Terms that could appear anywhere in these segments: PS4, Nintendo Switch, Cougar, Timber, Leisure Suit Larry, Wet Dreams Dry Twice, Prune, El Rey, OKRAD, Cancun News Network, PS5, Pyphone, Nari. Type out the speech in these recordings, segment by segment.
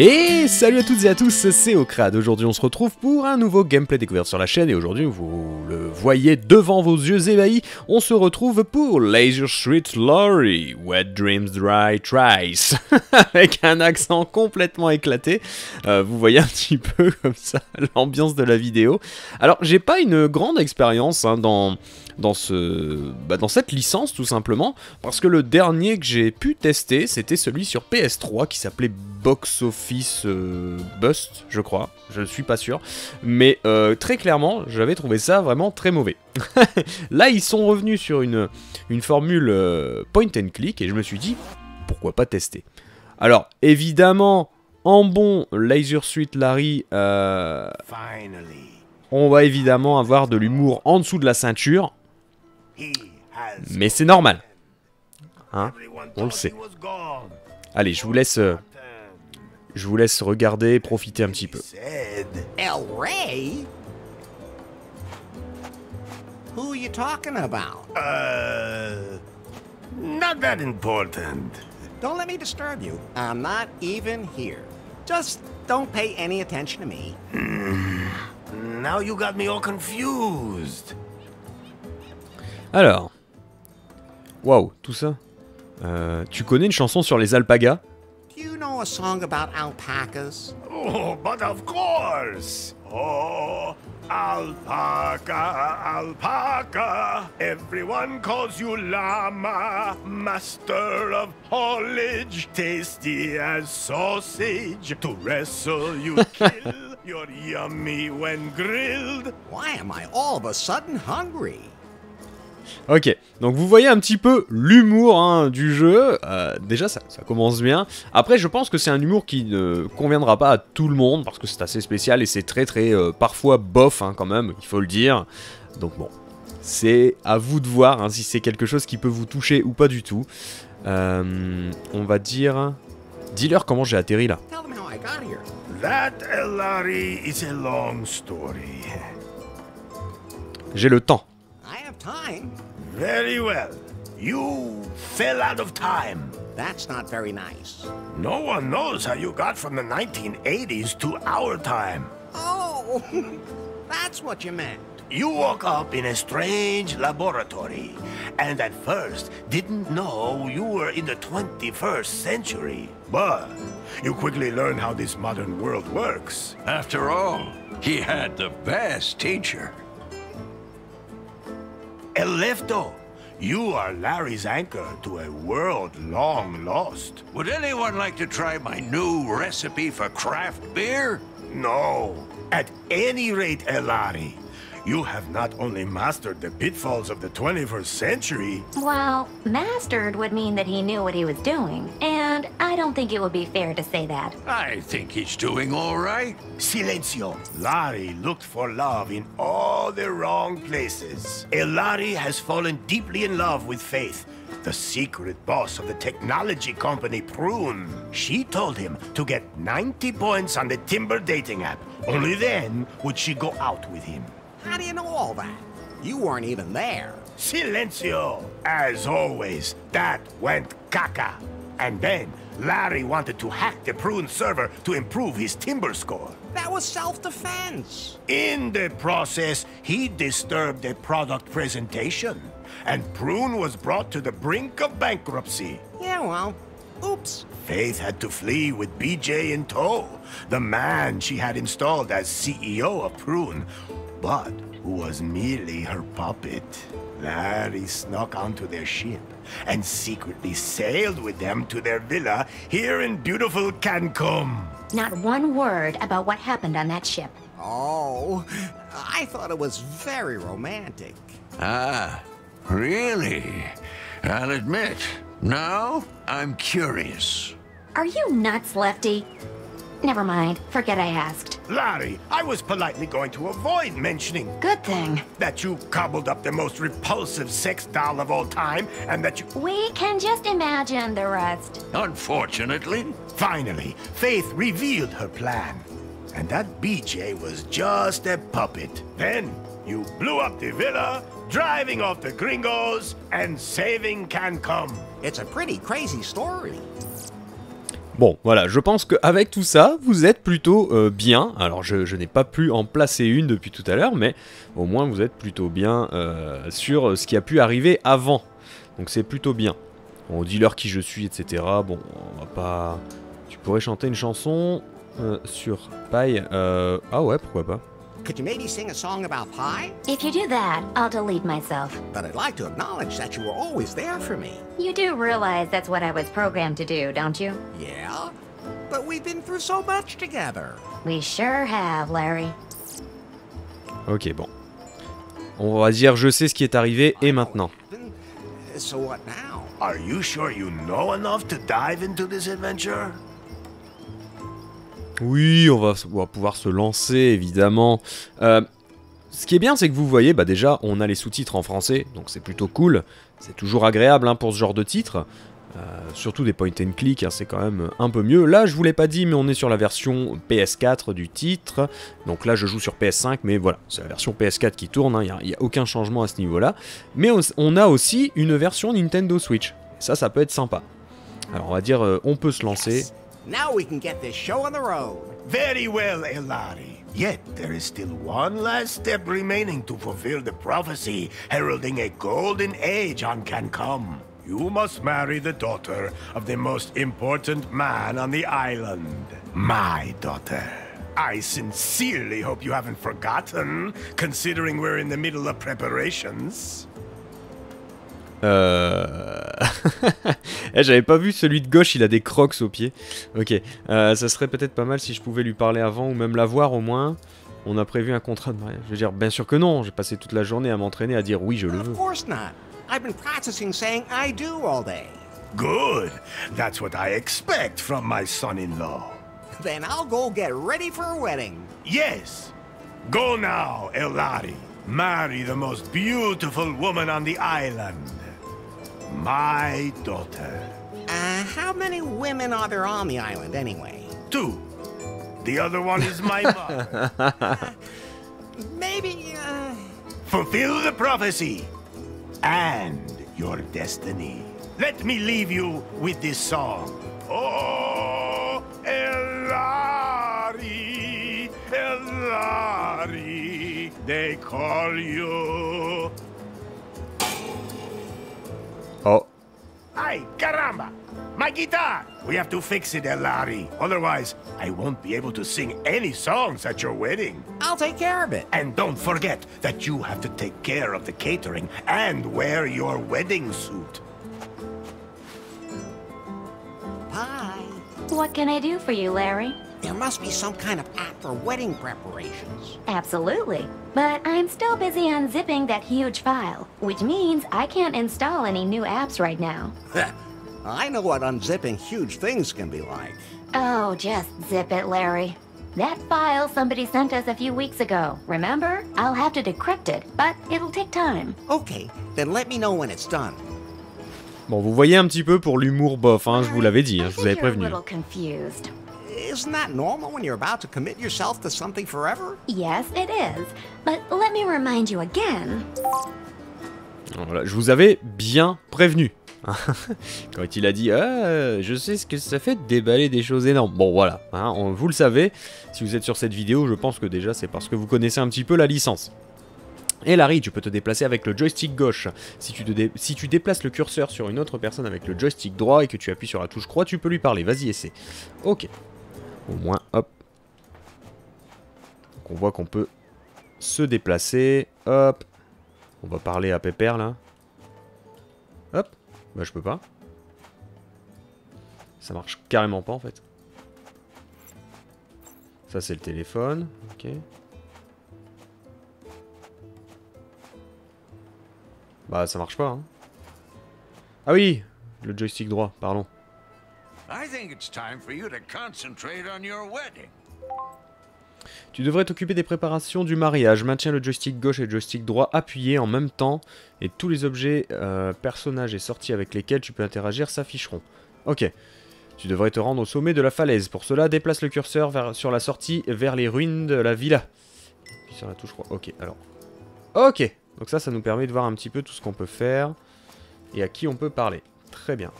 Et salut à toutes et à tous, c'est OKRAD. Aujourd'hui on se retrouve pour un nouveau gameplay découverte sur la chaîne et aujourd'hui vous le voyez devant vos yeux ébahis, on se retrouve pour Leisure Suit Larry Wet Dreams Dry Twice avec un accent complètement éclaté. Vous voyez un petit peu comme ça l'ambiance de la vidéo. Alors j'ai pas une grande expérience hein, dans cette licence tout simplement parce que le dernier que j'ai pu tester c'était celui sur PS3 qui s'appelait Box Office Bust, je crois, je ne suis pas sûr, mais très clairement, j'avais trouvé ça vraiment très mauvais. Là, ils sont revenus sur une formule point and click, et je me suis dit, pourquoi pas tester. Alors, évidemment, en bon Leisure Suit Larry, on va évidemment avoir de l'humour en dessous de la ceinture, mais c'est normal, hein, on le sait. Allez, je vous laisse regarder et profiter un petit peu. El Rey? Who are you talking about? Not that important. Don't let me disturb you. I'm not even here. Just don't pay any attention to me. Now you got me all confused. Alors. Waouh, tout ça. Tu connais une chanson sur les alpagas? You know a song about alpacas? Oh, but of course! Oh, alpaca, alpaca. Everyone calls you llama, master of haulage, tasty as sausage. To wrestle you kill, you're yummy when grilled. Why am I all of a sudden hungry? Ok, donc vous voyez un petit peu l'humour hein, du jeu, déjà ça commence bien. Après je pense que c'est un humour qui ne conviendra pas à tout le monde, parce que c'est assez spécial et c'est très parfois bof hein, quand même, il faut le dire. Donc bon, c'est à vous de voir hein, si c'est quelque chose qui peut vous toucher ou pas du tout. On va dire... Dis-leur comment j'ai atterri là. J'ai le temps. Time? Very well. You fell out of time. That's not very nice. No one knows how you got from the 1980s to our time. Oh, that's what you meant. You woke up in a strange laboratory and at first didn't know you were in the 21st century. But you quickly learn how this modern world works. After all, he had the best teacher. Lefto, you are Larry's anchor to a world long lost. Would anyone like to try my new recipe for craft beer? No. At any rate, Larry, you have not only mastered the pitfalls of the 21st century... Well, mastered would mean that he knew what he was doing, and I don't think it would be fair to say that. I think he's doing all right. Silencio. Larry looked for love in all the wrong places. Larry has fallen deeply in love with Faith, the secret boss of the technology company Prune. She told him to get 90 points on the Timber dating app. Only then would she go out with him. How do you know all that? You weren't even there. Silencio! As always, that went caca. And then, Larry wanted to hack the Prune server to improve his Timber score. That was self-defense. In the process, he disturbed a product presentation. And Prune was brought to the brink of bankruptcy. Yeah, well, oops. Faith had to flee with BJ in tow, the man she had installed as CEO of Prune, but who was merely her puppet. Larry snuck onto their ship and secretly sailed with them to their villa here in beautiful Cancun. Not one word about what happened on that ship. Oh, I thought it was very romantic. Ah, really? I'll admit, now I'm curious. Are you nuts, Lefty? Never mind. Forget I asked. Larry, I was politely going to avoid mentioning... Good thing. ...that you cobbled up the most repulsive sex doll of all time, and that you... We can just imagine the rest. Unfortunately. Finally, Faith revealed her plan. And that BJ was just a puppet. Then, you blew up the villa, driving off the gringos, and saving Cancun. It's a pretty crazy story. Bon, voilà, je pense qu'avec tout ça, vous êtes plutôt bien. Alors, je n'ai pas pu en placer une depuis tout à l'heure, mais au moins, vous êtes plutôt bien sur ce qui a pu arriver avant. Donc, c'est plutôt bien. On dit l'heure qui je suis, etc. Bon, on va pas... Tu pourrais chanter une chanson sur Pie. Ah ouais, pourquoi pas. Could you maybe sing a song about Pie? If you do that, I'll delete myself. But I'd like to acknowledge that you were always there for me. You do realize that's what I was programmed to do, don't you? Yeah, but we've been through so much together. We sure have, Larry. Ok, bon. On va dire je sais ce qui est arrivé et maintenant. So what now? Are you sure you know enough to dive into this adventure? Oui, on va pouvoir se lancer, évidemment. Ce qui est bien, c'est que vous voyez, bah déjà, on a les sous-titres en français, donc c'est plutôt cool. C'est toujours agréable hein, pour ce genre de titre. Surtout des point and click, hein, c'est quand même un peu mieux. Là, je vous l'ai pas dit, mais on est sur la version PS4 du titre. Donc là, je joue sur PS5, mais voilà, c'est la version PS4 qui tourne. Hein, y a aucun changement à ce niveau-là. Mais on a aussi une version Nintendo Switch. Ça peut être sympa. Alors, on va dire, on peut se lancer... Now we can get this show on the road. Very well, El Rey. Yet there is still one last step remaining to fulfill the prophecy heralding a golden age on Cancun. You must marry the daughter of the most important man on the island. My daughter. I sincerely hope you haven't forgotten, considering we're in the middle of preparations. J'avais pas vu celui de gauche, il a des crocs aux pieds. Ok, ça serait peut-être pas mal si je pouvais lui parler avant ou même la voir au moins. On a prévu un contrat de mariage. Je veux dire, bien sûr que non, j'ai passé toute la journée à m'entraîner à dire oui, je le veux. Good, that's what I expect from my son-in-law. Then I'll go get ready for a wedding. Yes, go now, El Rey. Marry the most beautiful woman on the island. My daughter. How many women are there on the island anyway? Two. The other one is my mother. Maybe... Fulfill the prophecy and your destiny. Let me leave you with this song. Oh, El Rey, El Rey, they call you... Oh. Ay, caramba! My guitar! We have to fix it, El Rey. Otherwise, I won't be able to sing any songs at your wedding. I'll take care of it. And don't forget that you have to take care of the catering and wear your wedding suit. Bye. What can I do for you, Larry? There must be some kind of app for wedding preparations. Absolutely. But I'm still busy unzipping that huge file, which means I can't install any new apps right now. I know what unzipping huge things can be like. Oh, just zip it, Larry. That file somebody sent us a few weeks ago, remember? I'll have to decrypt it, but it'll take time. Okay, then let me know when it's done. Bon, vous voyez un petit peu pour l'humour bof, hein, je vous l'avais dit, hein, je vous avais prévenu. Isn't that normal when you're about to commit yourself to something forever? Yes, it is. But let me remind you again. Voilà, je vous avais bien prévenu. Quand il a dit je sais ce que ça fait de déballer des choses énormes. Bon voilà, hein, vous le savez, si vous êtes sur cette vidéo, je pense que déjà c'est parce que vous connaissez un petit peu la licence. Et Larry, tu peux te déplacer avec le joystick gauche. Si tu déplaces le curseur sur une autre personne avec le joystick droit et que tu appuies sur la touche croix, tu peux lui parler. Vas-y, essaie. Ok. Au moins, hop. Donc on voit qu'on peut se déplacer. Hop. On va parler à Pépère, là. Hop. Bah, je peux pas. Ça marche carrément pas, en fait. Ça, c'est le téléphone. Ok. Bah ça marche pas hein. Ah oui, le joystick droit, pardon. Tu devrais t'occuper des préparations du mariage. Maintiens le joystick gauche et le joystick droit appuyés en même temps et tous les objets, personnages et sorties avec lesquels tu peux interagir s'afficheront. Ok. Tu devrais te rendre au sommet de la falaise. Pour cela, déplace le curseur sur la sortie vers les ruines de la villa. Puis sur la touche croix. Ok, alors. Ok. Donc ça nous permet de voir un petit peu tout ce qu'on peut faire et à qui on peut parler. Très bien.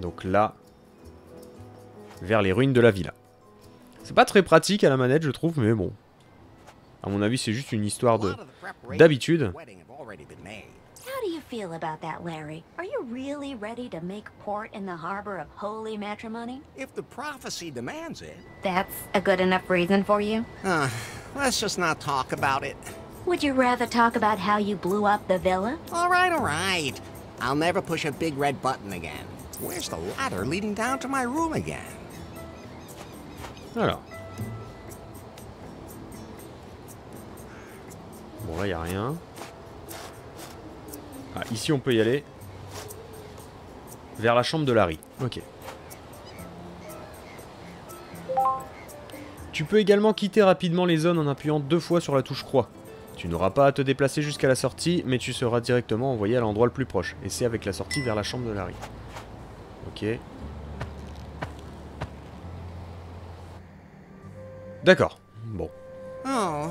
Donc là, vers les ruines de la villa. C'est pas très pratique à la manette, je trouve, mais bon. À mon avis, c'est juste une histoire de d'habitude. How do you feel about that, Larry? Are you really ready to make port in the harbor of holy matrimony? If the prophecy demands it. That's a good enough reason for you? Let's just not talk about it. Would you rather talk about how you blew up the villa? All right, all right. I'll never push a big red button again. Where's the ladder leading down to my room again? Alors. Bon, là, y a rien. Ah, ici on peut y aller. Vers la chambre de Larry. Ok. Tu peux également quitter rapidement les zones en appuyant 2 fois sur la touche croix. Tu n'auras pas à te déplacer jusqu'à la sortie, mais tu seras directement envoyé à l'endroit le plus proche. Et c'est avec la sortie vers la chambre de Larry. Ok. D'accord. Bon. Oh.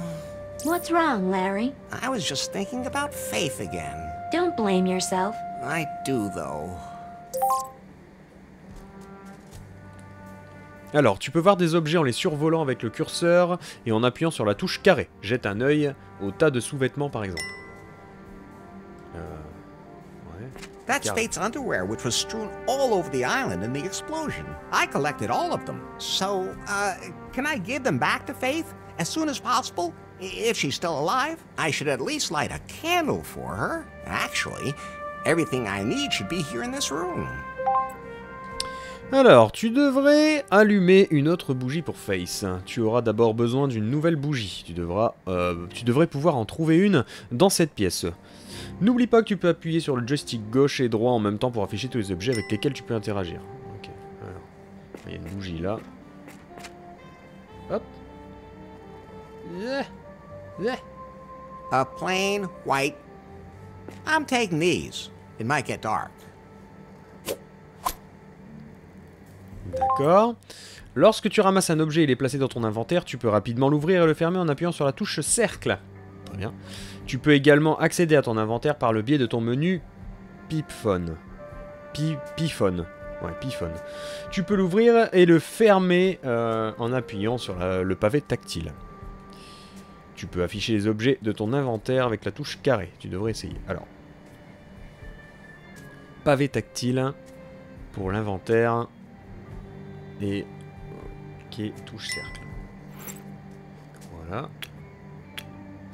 What's wrong, Larry? I was just thinking about faith again. Don't blame yourself. I do though. Alors, tu peux voir des objets en les survolant avec le curseur et en appuyant sur la touche carré. Jette un œil au tas de sous-vêtements par exemple. Ouais. That state's underwear which was strewn all over the island in the explosion. I collected all of them. So, can I give them back to Faith as soon as possible? If she's still alive, I should at least light a candle for her. Actually, everything I need should be here in this room. Alors, tu devrais allumer une autre bougie pour Faith. Tu auras d'abord besoin d'une nouvelle bougie. Tu devrais pouvoir en trouver une dans cette pièce. N'oublie pas que tu peux appuyer sur le joystick gauche et droit en même temps pour afficher tous les objets avec lesquels tu peux interagir. Ok, alors, il y a une bougie là. Hop. A plain white. I'm taking these. It might get dark. D'accord. Lorsque tu ramasses un objet et l'es placé dans ton inventaire, tu peux rapidement l'ouvrir et le fermer en appuyant sur la touche cercle. Très bien. Tu peux également accéder à ton inventaire par le biais de ton menu Pyphone. Pyphone. Ouais, Pyphone. Tu peux l'ouvrir et le fermer en appuyant sur le pavé tactile. Tu peux afficher les objets de ton inventaire avec la touche carré. Tu devrais essayer. Alors. Pavé tactile pour l'inventaire. Et. Ok, touche cercle. Voilà.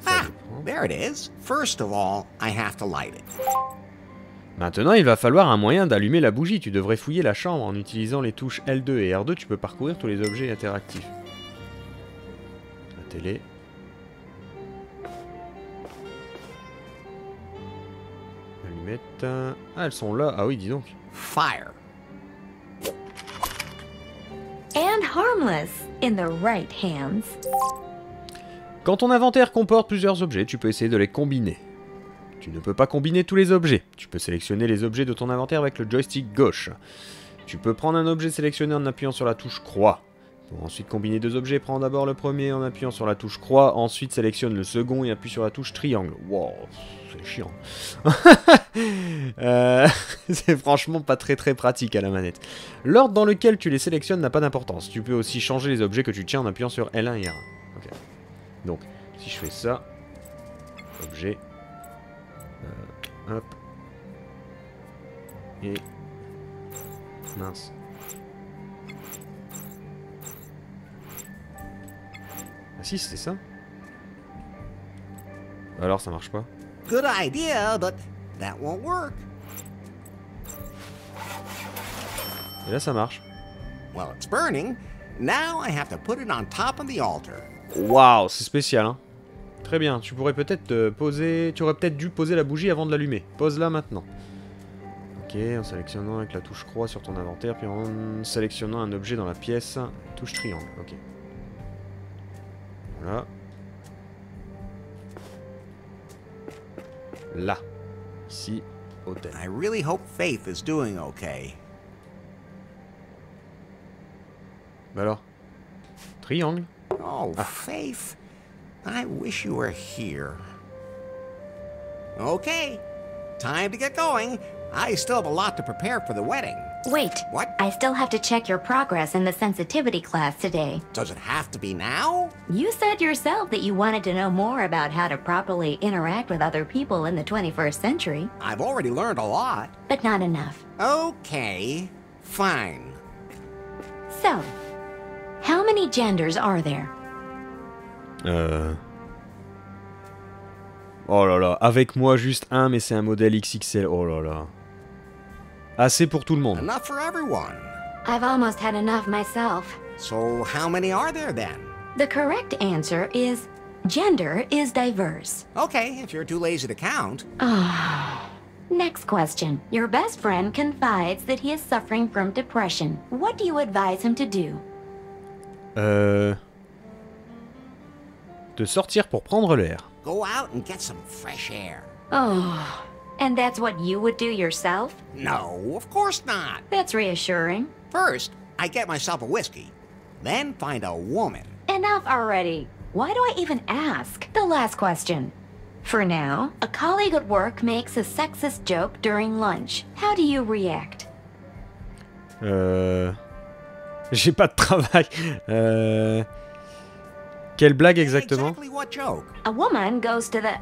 Ah, there it is. First of all, I have to light it. Maintenant, il va falloir un moyen d'allumer la bougie. Tu devrais fouiller la chambre. En utilisant les touches L2 et R2, tu peux parcourir tous les objets interactifs. La télé. Ah, elles sont là. Ah oui, dis donc. Fire. And harmless in the right hands. Quand ton inventaire comporte plusieurs objets, tu peux essayer de les combiner. Tu ne peux pas combiner tous les objets. Tu peux sélectionner les objets de ton inventaire avec le joystick gauche. Tu peux prendre un objet sélectionné en appuyant sur la touche croix. Pour ensuite combiner 2 objets, prends d'abord le premier en appuyant sur la touche croix, ensuite sélectionne le second et appuie sur la touche triangle. Wow, c'est chiant. C'est franchement pas très pratique à la manette. L'ordre dans lequel tu les sélectionnes n'a pas d'importance. Tu peux aussi changer les objets que tu tiens en appuyant sur L1 et R1. Okay. Donc, si je fais ça, objet, hop, et mince. Ah si, c'était ça. Alors ça marche pas. Good idea, but that won't work. Et là ça marche. Well, it's burning. Now I have to put it on top of the altar. Waouh, c'est spécial, hein. Très bien, tu pourrais peut-être te poser... Tu aurais peut-être dû poser la bougie avant de l'allumer. Pose-la maintenant. Ok, en sélectionnant avec la touche croix sur ton inventaire, puis en sélectionnant un objet dans la pièce, touche triangle, ok. Voilà. Là. Ici, hôtel. I really hope Faith is doing okay. Bah alors. Triangle. Oh, ah. Faith. I wish you were here. Okay. Time to get going. I still have a lot to prepare for the wedding. Wait. What? I still have to check your progress in the sensitivity class today. Does it have to be now? You said yourself that you wanted to know more about how to properly interact with other people in the 21st century. I've already learned a lot. But not enough. Okay, fine. So, how many genders are there? Oh là là, avec moi juste un, mais c'est un modèle XXL. Oh là là. Assez pour tout le monde. Enough for everyone. I've almost had enough myself. So how many are there then? The correct answer is gender is diverse. Okay, if you're too lazy to count. Next question. Your best friend confides that he is suffering from depression. What do you advise him to do? De sortir pour prendre l'air. Go out and get some fresh air. Oh. And that's what you would do yourself? No, of course not. That's reassuring. First, I get myself a whiskey, then find a woman. Enough already. Why do I even ask? The last question. For now, a colleague at work makes a sexist joke during lunch. How do you react? J'ai pas de travail. Quelle blague exactement? Exactly what joke? A woman goes to the...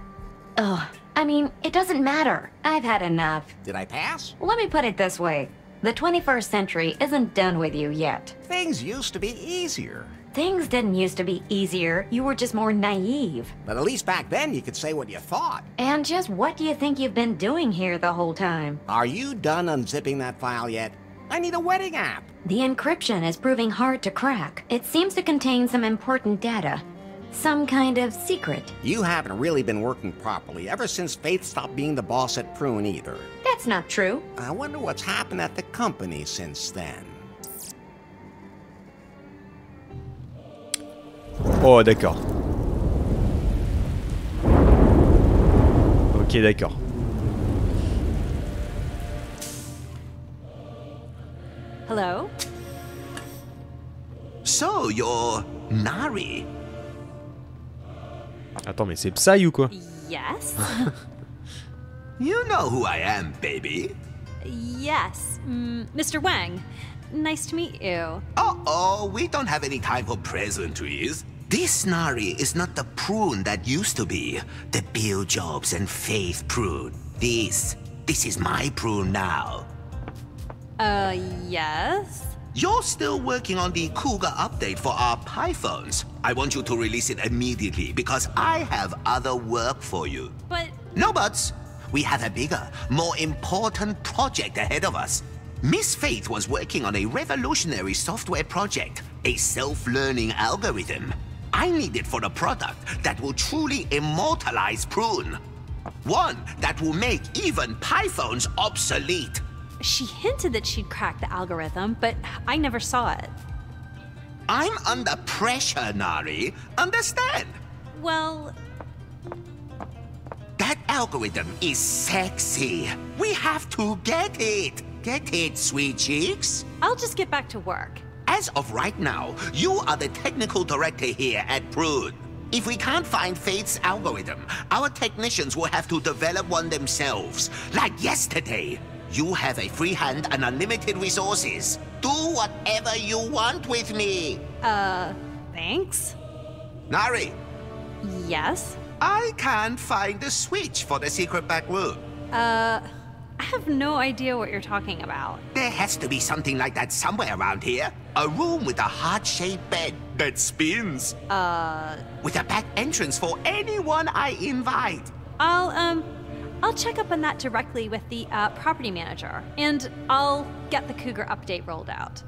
Oh. I mean, it doesn't matter. I've had enough. Did I pass? Let me put it this way. The 21st century isn't done with you yet. Things used to be easier. Things didn't used to be easier. You were just more naive. But at least back then you could say what you thought. And just what do you think you've been doing here the whole time? Are you done unzipping that file yet? I need a wedding app. The encryption is proving hard to crack. It seems to contain some important data. Some kind of secret. You haven't really been working properly ever since Faith stopped being the boss at Prune either. That's not true. I wonder what's happened at the company since then. Oh, d'accord. Ok, d'accord. Hello? So, you're Nari. Attends, mais c'est Psy ou quoi? Yes. You know who I am, baby. Yes, Mr. Wang. Nice to meet you. Uh-oh, we don't have any time for pleasantries. This Nari is not the Prune that used to be. The Bill Jobs and Faith Prune. This is my Prune now. Yes? You're still working on the Cougar update for our Pyphones. I want you to release it immediately because I have other work for you. But... No buts. We have a bigger, more important project ahead of us. Miss Faith was working on a revolutionary software project, a self-learning algorithm. I need it for a product that will truly immortalize Prune. One that will make even Pyphones obsolete. She hinted that she'd cracked the algorithm, but I never saw it. I'm under pressure, Nari. Understand? Well... That algorithm is sexy. We have to get it. Get it, sweet cheeks? I'll just get back to work. As of right now, you are the technical director here at Prune. If we can't find Faith's algorithm, our technicians will have to develop one themselves, like yesterday. You have a free hand and unlimited resources. Do whatever you want with me. Thanks? Nari. Yes? I can't find the switch for the secret back room. I have no idea what you're talking about. There has to be something like that somewhere around here. A room with a heart-shaped bed that spins. With a back entrance for anyone I invite. I'll check up on that directly with the property manager, and I'll get the Cougar update rolled out.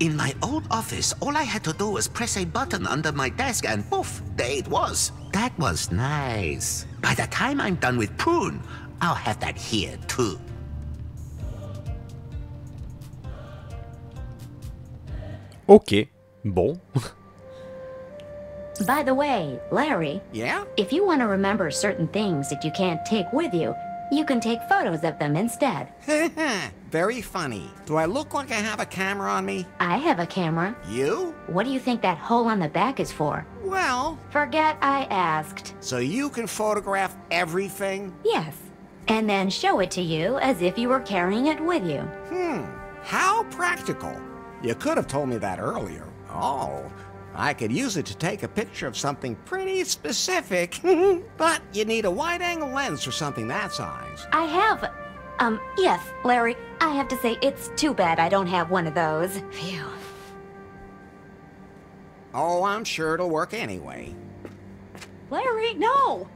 In my old office, all I had to do was press a button under my desk and poof, there it was. That was nice. By the time I'm done with Prune, I'll have that here too. Ok, bon. By the way, Larry, yeah? If you want to remember certain things that you can't take with you, you can take photos of them instead. Very funny. Do I look like I have a camera on me? I have a camera. You? What do you think that hole on the back is for? Well... Forget I asked. So you can photograph everything? Yes. and then show it to you as if you were carrying it with you. How practical. You could have told me that earlier. Oh, I could use it to take a picture of something pretty specific. But you need a wide-angle lens for something that size. I have... yes, Larry, I have to say it's too bad I don't have one of those. Phew. Oh, I'm sure it'll work anyway. Larry, no!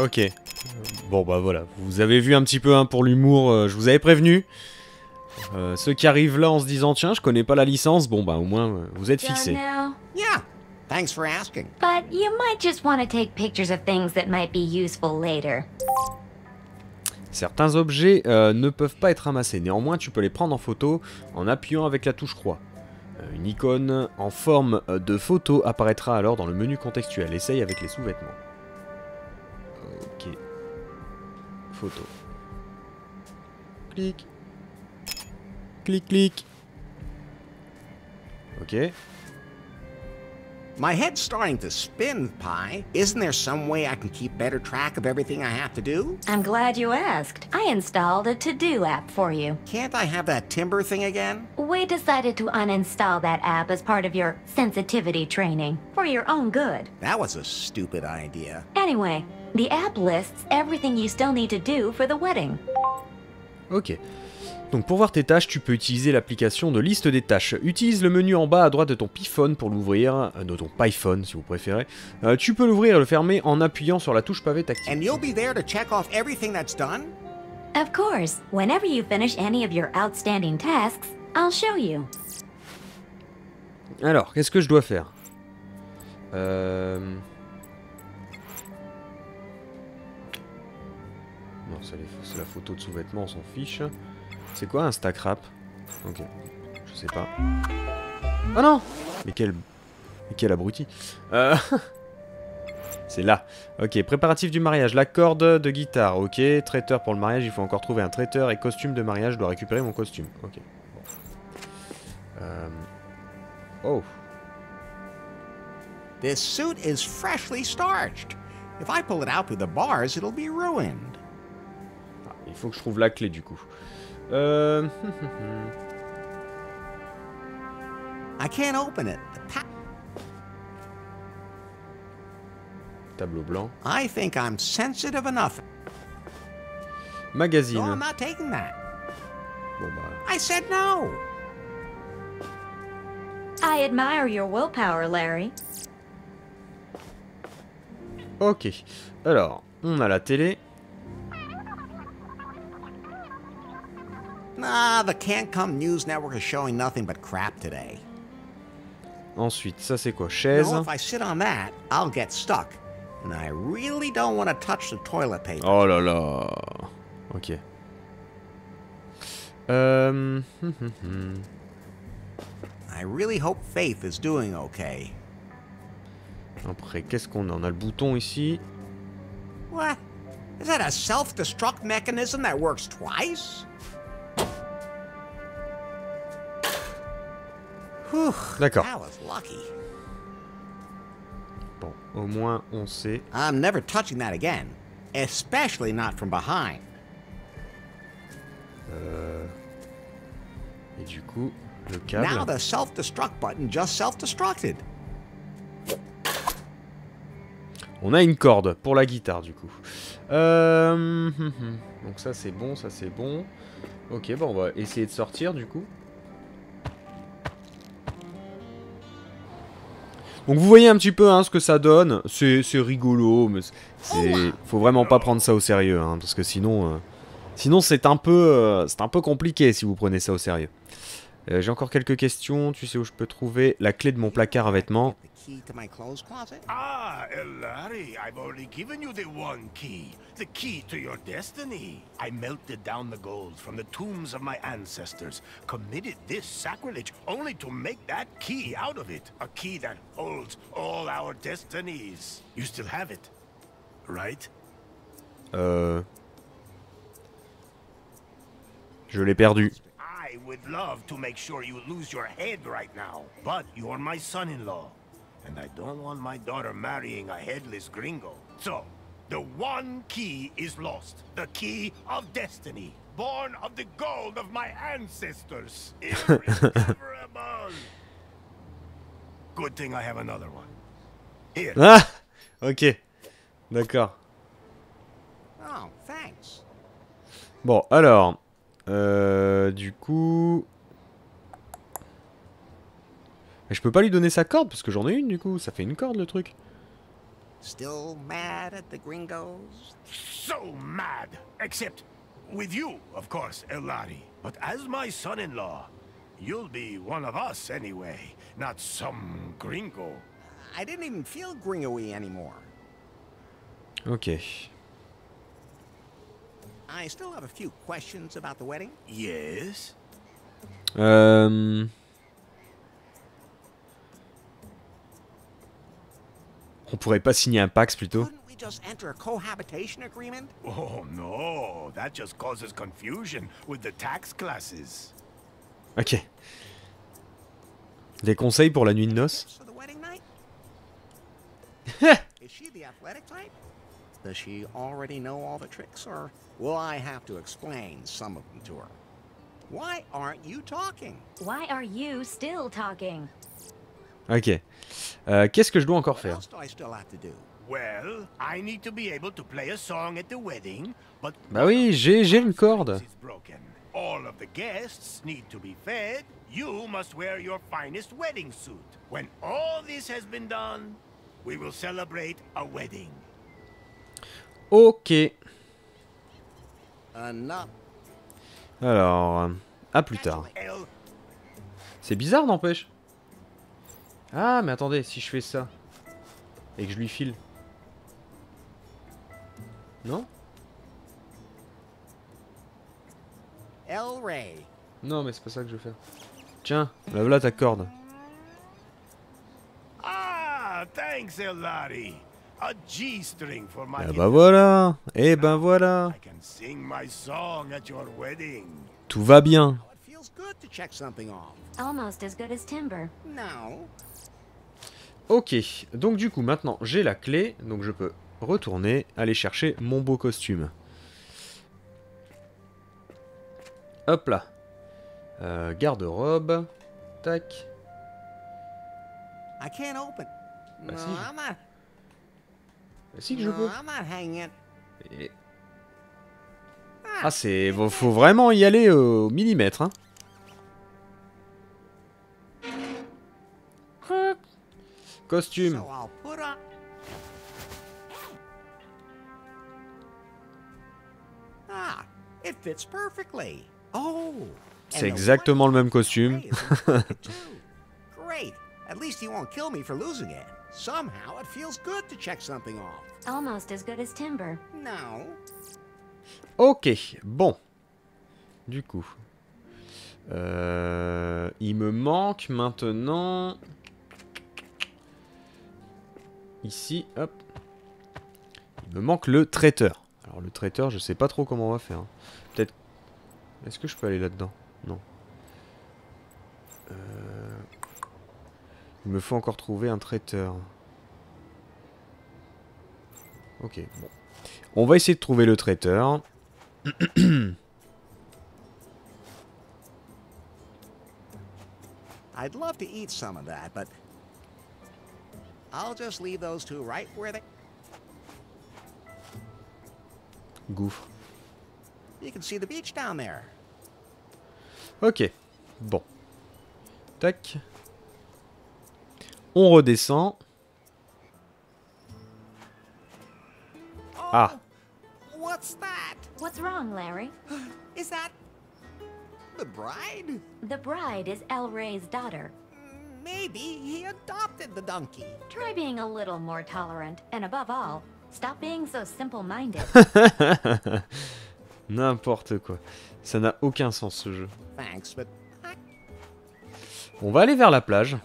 Ok, bon bah voilà, vous avez vu un petit peu hein, pour l'humour, je vous avais prévenu. Ceux qui arrivent là en se disant tiens je connais pas la licence, bon bah au moins vous êtes fixés. Yeah, thanks for asking. But you might just want to take pictures of things that might be useful later. Certains objets ne peuvent pas être ramassés, néanmoins tu peux les prendre en photo en appuyant avec la touche croix. Une icône en forme de photo apparaîtra alors dans le menu contextuel, essaye avec les sous-vêtements. Photo. Clic. Clic, clic. Ok. My head's starting to spin, Pie. Isn't there some way I can keep better track of everything I have to do? I'm glad you asked. I installed a to-do app for you. Can't I have that Timber thing again? We decided to uninstall that app as part of your sensitivity training. For your own good. That was a stupid idea. Anyway, the app lists everything you still need to do for the wedding. Ok. Donc pour voir tes tâches, tu peux utiliser l'application de liste des tâches. Utilise le menu en bas à droite de ton Pyphone pour l'ouvrir, de ton Pyphone si vous préférez. Tu peux l'ouvrir et le fermer en appuyant sur la touche pavé tactile. And you'll be there to check off everything that's done? Of course. Whenever you finish any of your outstanding tasks, I'll show you. Alors, qu'est-ce que je dois faire? Non, c'est la photo de sous-vêtements, on s'en fiche. C'est quoi un stack rap? Ok, je sais pas. Oh non! Mais quel abruti. C'est là. Ok, préparatif du mariage, la corde de guitare. Ok, traiteur pour le mariage, il faut encore trouver un traiteur. Et costume de mariage, je dois récupérer mon costume. Ok. Oh. This suit is freshly starched. If I pull it out with the bars, it'll be ruined. Ah, il faut que je trouve la clé du coup. I can't open it. Tableau blanc. I think I'm sensitive enough. Magazine. No, I'm not taking that. Bon bah. I said no. I admire your willpower, Larry. Ok. Alors, on a la télé. Ah, the Cancun News Network is showing nothing but crap today. Ensuite, ça c'est quoi? Chaise. No, if I sit on that, I'll get stuck. And I really don't want to touch the toilet paper. Oh là là. Ok. I really hope Faith is doing okay. Après, qu'est-ce qu'on a? On a le bouton ici. What? Is that a self-destruct mechanism that works twice? D'accord. Bon, au moins on sait. I'm never touching that again, especially not from behind. Et du coup, le câble. Now the self-destruct button just self-destructed. On a une corde pour la guitare du coup. Donc ça c'est bon, ça c'est bon. Ok, bon, on va essayer de sortir du coup. Donc vous voyez un petit peu hein, ce que ça donne, c'est rigolo, mais faut vraiment pas prendre ça au sérieux, hein, parce que sinon, c'est un peu compliqué si vous prenez ça au sérieux. J'ai encore quelques questions, tu sais où je peux trouver la clé de mon placard à vêtements. Ah, El Rey, I've already given you the one key, the key to your destiny. I melted down the gold from the tombs of my ancestors, committed this sacrilege only to make that key out of it, a key that holds all our destinies. You still have it, right? Je l'ai perdu. I would love to make sure you lose your head right now, but you're my son-in-law, and I don't want my daughter marrying a headless gringo. So, the one key is lost. The key of destiny, born of the gold of my ancestors. Irrecoverable. Good thing I have another one. Here. Ah, ok. D'accord. Oh, thanks. Bon, alors... du coup... Je peux pas lui donner sa corde, parce que j'en ai une, du coup. Ça fait une corde, le truc. Still mad at the gringos? So mad! Except with you, of course, El Rey. But as my son-in-law, you'll be one of us anyway. Not some gringo. I didn't even feel gringo-y anymore. Okay. I still have a few questions about the wedding. Yes. On pourrait pas signer un pax plutôt? Oh no, that just causes confusion with the tax classes. Ok. Des conseils pour la nuit de noces? Is she the athletic type? Does she already know all the tricks, or will I have to explain some of them to her? Why aren't you talking? Why are you still talking? Ok. Qu'est-ce que je dois encore faire? Bah oui, j'ai une corde. Ok. Alors, à plus tard. C'est bizarre, n'empêche. Ah, mais attendez, si je fais ça et que je lui file. Non? El Rey. Non, mais c'est pas ça que je veux faire. Tiens, là voilà ta corde. Ah, thanks El Rey. A G-string for my. Eh ben voilà. Eh ben voilà. I can sing my song at your wedding. Tout va bien. It feels good to check something off. Almost as good as Timber. No. Ok, donc du coup maintenant j'ai la clé, donc je peux retourner, aller chercher mon beau costume. Hop là. Garde-robe. Tac. Bah si, que je peux. Et... Ah c'est... Faut vraiment y aller au millimètre, hein. Costume. C'est exactement le même costume. Ok, bon. Du coup, il me manque maintenant. Ici, hop. Il me manque le traiteur. Alors le traiteur, je sais pas trop comment on va faire. Peut-être... Est-ce que je peux aller là-dedans? Non. Il me faut encore trouver un traiteur. Ok, bon. On va essayer de trouver le traiteur. I'd love to eat some of that, but... I'll just leave those two right where they... Gouffre. You can see the beach down there. Ok. Bon. Tac. On redescend. Ah. What's that? What's wrong, Larry? Is that the bride? The bride is El Rey's daughter. Maybe he adopted the donkey. Try being a little more tolerant, and above all, stop being so simple-minded. N'importe quoi. Ça n'a aucun sens ce jeu. Thanks, but... On va aller vers la plage.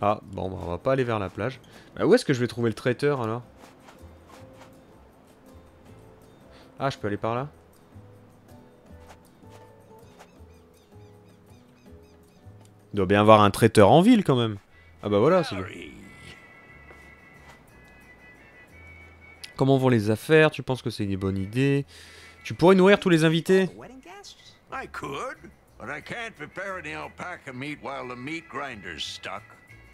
Ah, bon, bah, on va pas aller vers la plage. Bah, où est-ce que je vais trouver le traiteur, alors? Ah, je peux aller par là? Il doit bien avoir un traiteur en ville quand même. Ah bah voilà, c'est bon. Comment vont les affaires? Tu penses que c'est une bonne idée? Tu pourrais nourrir tous les invités? I could, but I can't prepare any alpaca meat while the meat grinder's stuck.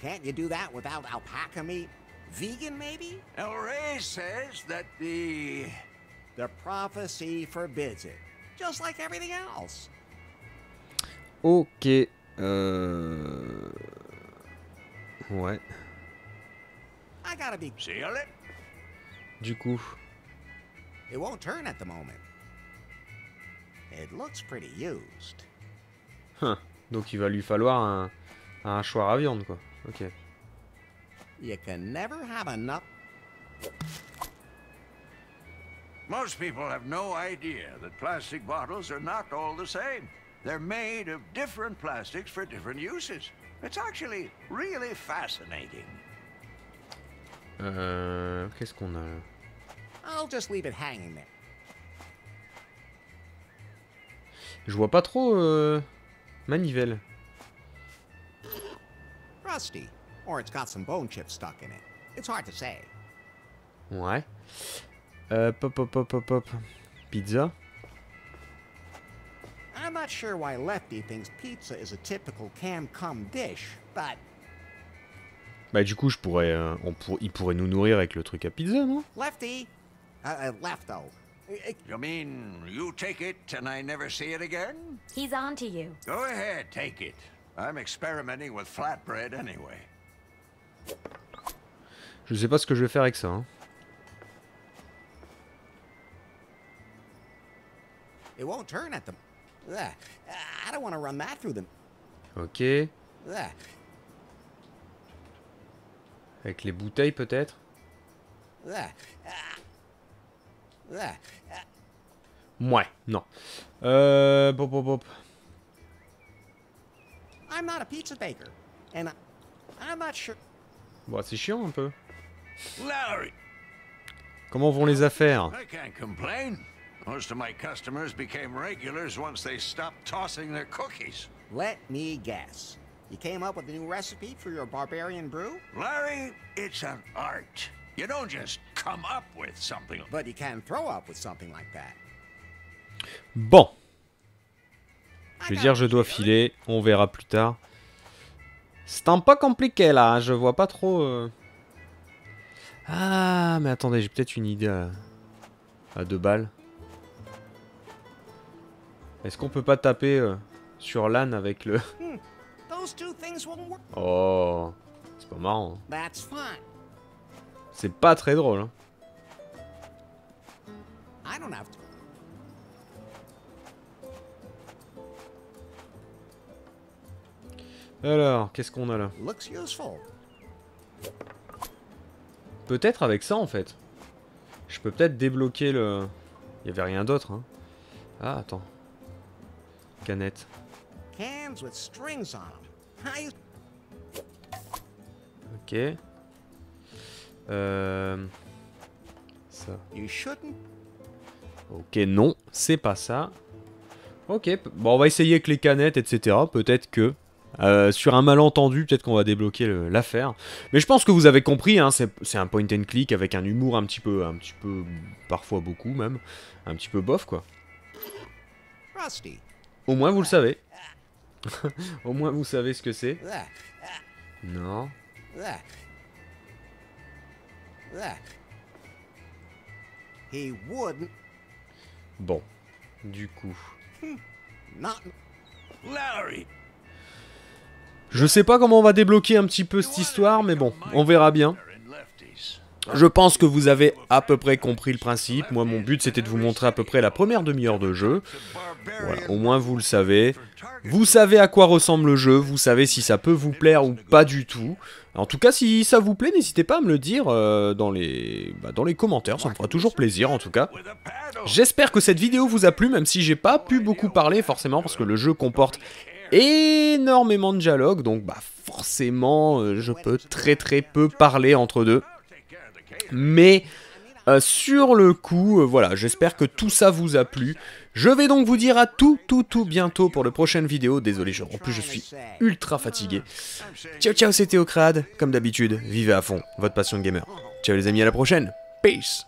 Can't you do that without alpaca meat? Vegan maybe? El Rey says that the prophecy forbids it, just like everything else. Ok. Ouais. I gotta be. Seal it. Du coup. It won't turn at the moment. It looks pretty used. Huh. Donc il va lui falloir un hachoir à viande quoi. Ok. You can never have enough. Most people have no idea that plastic bottles are not all the same. They're made of different plastics for different uses. It's actually really fascinating. Qu'est-ce qu'on a? I'll just leave it hanging there. Je vois pas trop manivelle. Rusty, or it's got some bone chips stuck in it. It's hard to say. Ouais. Pop. Pizza. I'm not sure why Lefty thinks pizza is a typical Cancun dish, but. Bah du coup, je pourrais, il pourrait nous nourrir avec le truc à pizza, non? Lefty, Lefto. You mean you take it and I never see it again? He's on to you. Go ahead, take it. I'm experimenting with flatbread anyway. Je sais pas ce que je vais faire avec ça. Hein. It won't turn at them. I don't want to run that through them. Ok. Avec les bouteilles peut-être. Ouais, non. Bob. I'm not a pizza baker, and I'm not sure. Bon, c'est chiant un peu. Larry. Comment vont les affaires? I can't complain. Most of my customers became regulars once they stopped tossing their cookies. Let me guess. You came up with a new recipe for your barbarian brew? Larry, it's an art. You don't just come up with something. But you can throw up with something like that. Bon. Je veux dire, je dois filer. On verra plus tard. C'est un peu compliqué là. Je vois pas trop. Ah, mais attendez, j'ai peut-être une idée à 2 balles. Est-ce qu'on peut pas taper sur l'âne avec le. Oh, c'est pas marrant. C'est pas très drôle. Hein. Alors, qu'est-ce qu'on a là? Peut-être avec ça en fait. Je peux peut-être débloquer le. Il y avait rien d'autre. Hein. Ah, attends. Canette. Ok. Ça. Ok, non, c'est pas ça. Ok, bon, on va essayer avec les canettes, etc. Peut-être que, sur un malentendu, peut-être qu'on va débloquer l'affaire. Mais je pense que vous avez compris, hein, c'est un point and click avec un humour un petit peu, parfois beaucoup même, un petit peu bof, quoi. Au moins, vous le savez. Au moins, vous savez ce que c'est. Non. Bon, du coup. Je sais pas comment on va débloquer un petit peu cette histoire, mais bon, on verra bien. Je pense que vous avez à peu près compris le principe. Moi, mon but, c'était de vous montrer à peu près la première demi-heure de jeu. Voilà, au moins, vous le savez. Vous savez à quoi ressemble le jeu. Vous savez si ça peut vous plaire ou pas du tout. En tout cas, si ça vous plaît, n'hésitez pas à me le dire dans les commentaires. Ça me fera toujours plaisir, en tout cas. J'espère que cette vidéo vous a plu, même si j'ai pas pu beaucoup parler, forcément, parce que le jeu comporte énormément de dialogues. Donc, bah, forcément, je peux très peu parler entre deux. Mais sur le coup. Voilà, j'espère que tout ça vous a plu. Je vais donc vous dire à tout bientôt pour la prochaine vidéo. Désolé, en plus je suis ultra fatigué. Ciao ciao, c'était OKRAD. Comme d'habitude, vivez à fond votre passion de gamer. Ciao les amis, à la prochaine. Peace.